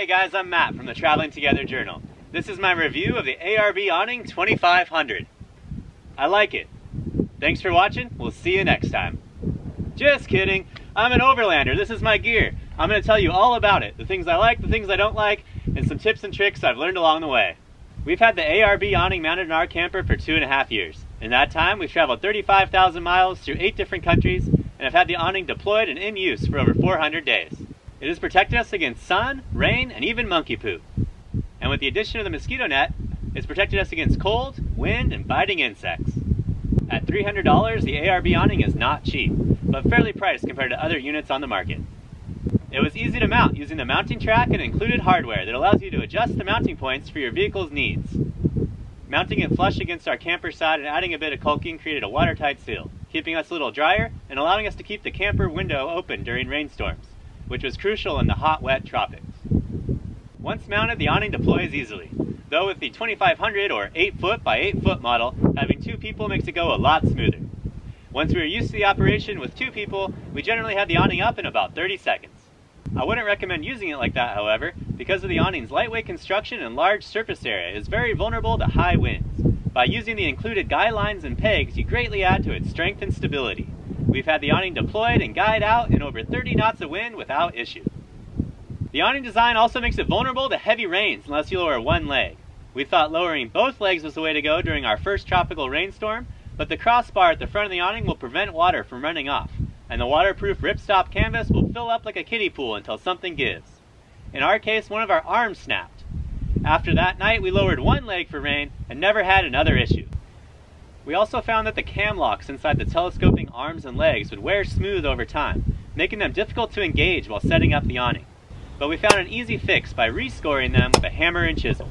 Hey guys, I'm Matt from the Traveling Together Journal. This is my review of the ARB Awning 2500. I like it. Thanks for watching. We'll see you next time. Just kidding. I'm an overlander. This is my gear. I'm going to tell you all about it. The things I like, the things I don't like, and some tips and tricks I've learned along the way. We've had the ARB awning mounted in our camper for 2.5 years. In that time, we've traveled 35,000 miles through 8 different countries and have had the awning deployed and in use for over 400 days. It has protected us against sun, rain, and even monkey poop. And with the addition of the mosquito net, it's protected us against cold, wind, and biting insects. At $300, the ARB awning is not cheap, but fairly priced compared to other units on the market. It was easy to mount using the mounting track and included hardware that allows you to adjust the mounting points for your vehicle's needs. Mounting it flush against our camper side and adding a bit of caulking created a watertight seal, keeping us a little drier and allowing us to keep the camper window open during rainstorms, which was crucial in the hot, wet tropics. Once mounted, the awning deploys easily, though with the 2500 or 8-foot by 8-foot model, having 2 people makes it go a lot smoother. Once we were used to the operation with 2 people, we generally had the awning up in about 30 seconds. I wouldn't recommend using it like that, however, because of the awning's lightweight construction and large surface area is very vulnerable to high winds. By using the included guy lines and pegs, you greatly add to its strength and stability. We've had the awning deployed and guyed out in over 30 knots of wind without issue. The awning design also makes it vulnerable to heavy rains unless you lower 1 leg. We thought lowering both legs was the way to go during our first tropical rainstorm, but the crossbar at the front of the awning will prevent water from running off, and the waterproof ripstop canvas will fill up like a kiddie pool until something gives. In our case, one of our arms snapped. After that night, we lowered 1 leg for rain and never had another issue. We also found that the cam locks inside the telescoping arms and legs would wear smooth over time, making them difficult to engage while setting up the awning. But we found an easy fix by rescoring them with a hammer and chisel.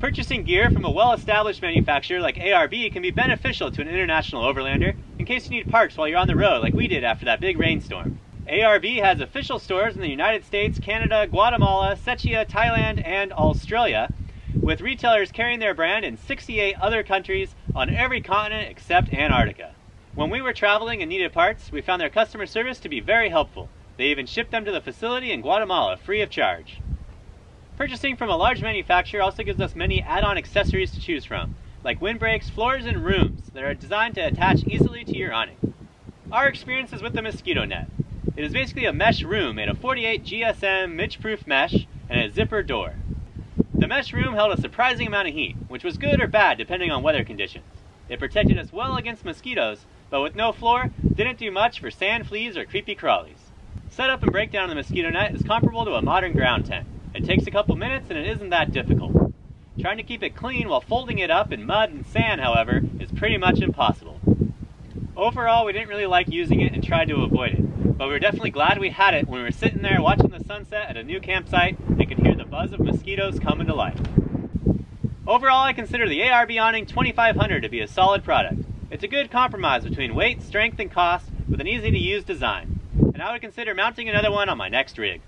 Purchasing gear from a well-established manufacturer like ARB can be beneficial to an international overlander in case you need parts while you're on the road like we did after that big rainstorm. ARB has official stores in the United States, Canada, Guatemala, Czechia, Thailand, and Australia, with retailers carrying their brand in 68 other countries on every continent except Antarctica. When we were traveling and needed parts, we found their customer service to be very helpful. They even shipped them to the facility in Guatemala free of charge. Purchasing from a large manufacturer also gives us many add-on accessories to choose from, like windbreaks, floors, and rooms that are designed to attach easily to your awning. Our experience is with the mosquito net. It is basically a mesh room made of 48 GSM midge-proof mesh and a zipper door. The mesh room held a surprising amount of heat, which was good or bad depending on weather conditions. It protected us well against mosquitoes, but with no floor, didn't do much for sand fleas or creepy crawlies. Setup and breakdown of the mosquito net is comparable to a modern ground tent. It takes a couple minutes and it isn't that difficult. Trying to keep it clean while folding it up in mud and sand, however, is pretty much impossible. Overall, we didn't really like using it and tried to avoid it, but we were definitely glad we had it when we were sitting there watching the sunset at a new campsite and could hear the buzz of mosquitoes coming to life. Overall, I consider the ARB Awning 2500 to be a solid product. It's a good compromise between weight, strength, and cost with an easy to use design. And I would consider mounting another one on my next rig.